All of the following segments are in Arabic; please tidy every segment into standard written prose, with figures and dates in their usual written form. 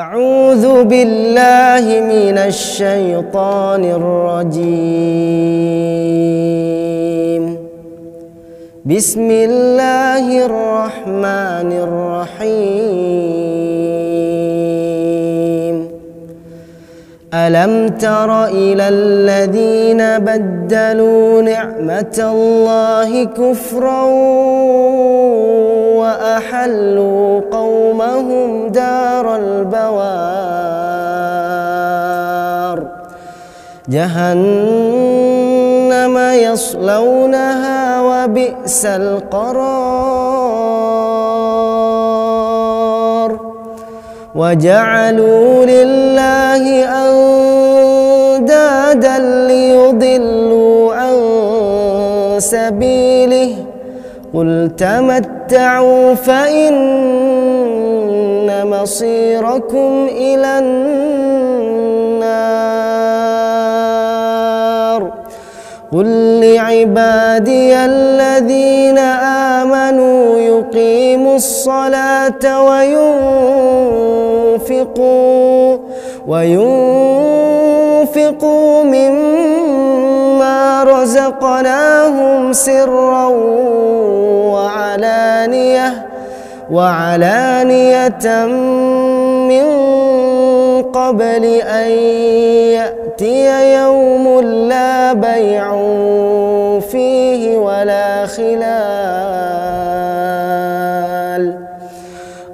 أعوذ بالله من الشيطان الرجيم. بسم الله الرحمن الرحيم. ألم تر إلى الذين بدلوا نعمة الله كفرا وأحلوا قومهم دار البوار جهنم يصلونها وبئس القرار وجعلوا لله أندادا ليضلوا عن سبيله قل تمتعوا فإن مصيركم إلى النار قل لعبادي الذين آمنوا يقيموا الصلاة وينفقوا مما رزقناهم سرا وعلانية من قبل أن يأتي يوم لا بيع فيه ولا خلال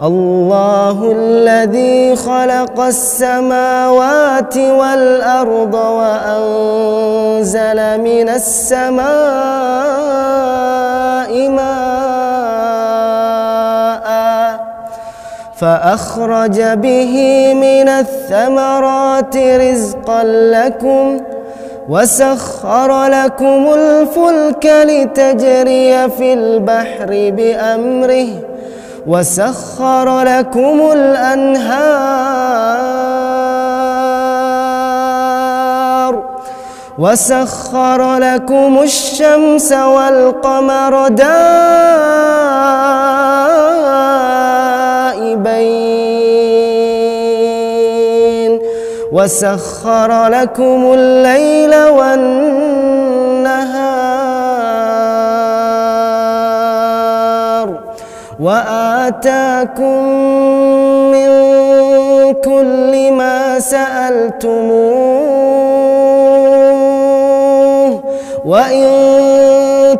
الله الذي خلق السماوات والأرض وأنزل من السماء ماء فأخرج به من الثمرات رزقا لكم وسخر لكم الفلك لتجري في البحر بأمره وسخر لكم الأنهار وسخر لكم الشمس والقمر دائبين وسخر لكم الليل والنهار وآتاكم من كل ما سألتموه وإن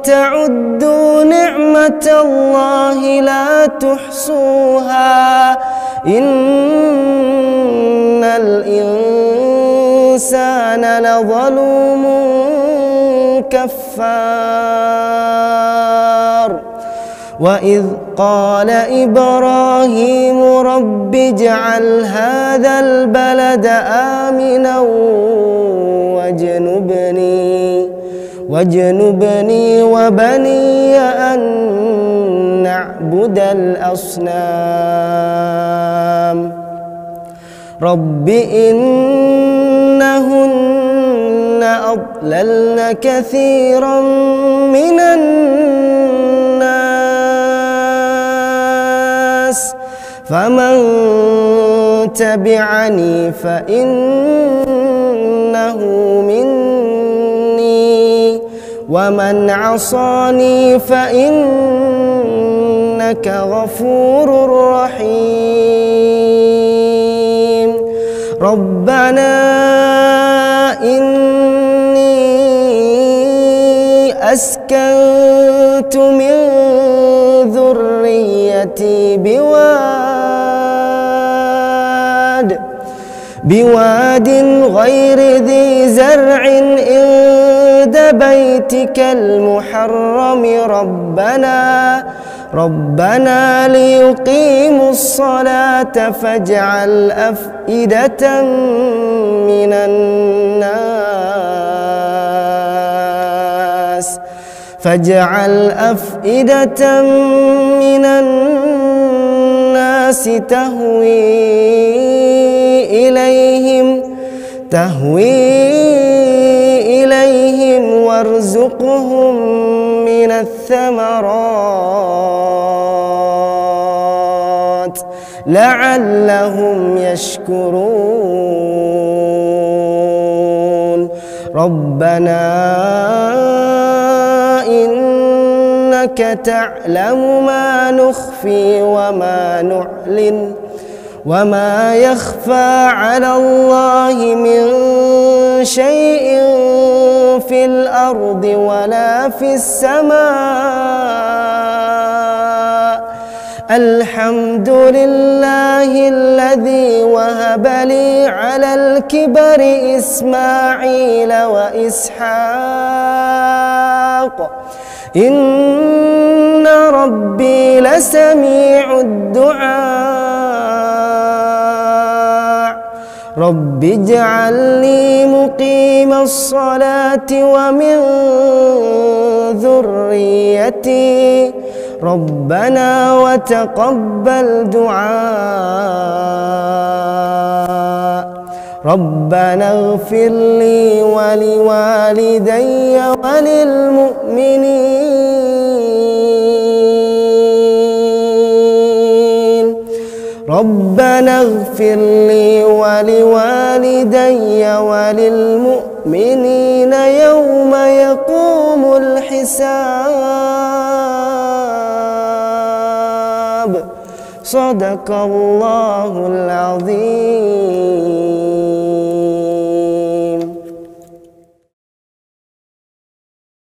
تعدوا نعمة الله لا تحصوها إن الإنسان لظلوم كفار وإذ قال إبراهيم رب اجعل هذا البلد آمنا واجنبني وبني أن نعبد الأصنام رب إنهن أضللن كثيرا من فمن تبعني فإنه مني ومن عصاني فإنك غفور رحيم ربنا إني أسكنت من ذريتي بواد غير ذي زرع عند بيتك المحرم ربنا ليقيموا الصلاة فاجعل أفئدة من الناس تهوي إليهم وارزقهم من الثمرات لعلهم يشكرون. ربنا إنك تعلم ما نخفي وما نعلن وما يخفى على الله من شيء في الأرض ولا في السماء. الحمد لله الذي وهب لي على الكبر إسماعيل وإسحاق إن ربي لسميع الدعاء. رب اجعلني مقيم الصلاة ومن ذريتي ربنا وتقبل دعاء. ربنا اغفر لي ولوالدي وللمؤمنين. ربنا اغفر لي ولوالدي وللمؤمنين يوم يقوم الحساب. صدق الله العظيم.